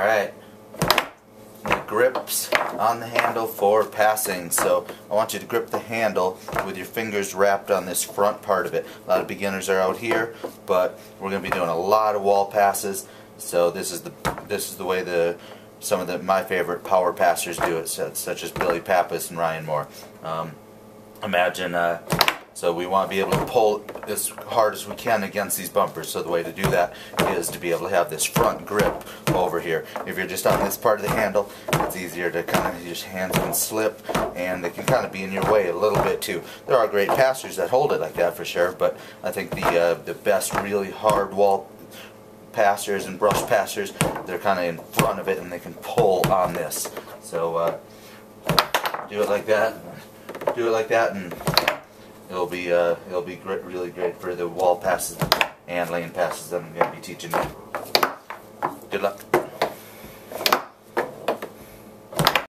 Alright, the grips on the handle for passing. So I want you to grip the handle with your fingers wrapped on this front part of it. A lot of beginners are out here, but we're going to be doing a lot of wall passes. So this is the way some of my favorite power passers do it, such as Billy Pappas and Ryan Moore. So we want to be able to pull as hard as we can against these bumpers. So the way to do that is to be able to have this front grip over here. If you're just on this part of the handle, it's easier to kind of, your hands can slip and they can kind of be in your way a little bit too. There are great passers that hold it like that for sure, but I think the best really hard wall passers and brush passers, they're kind of in front of it and they can pull on this. So do it like that. Do it like that, and it'll be really great for the wall passes and lane passes that I'm going to be teaching you.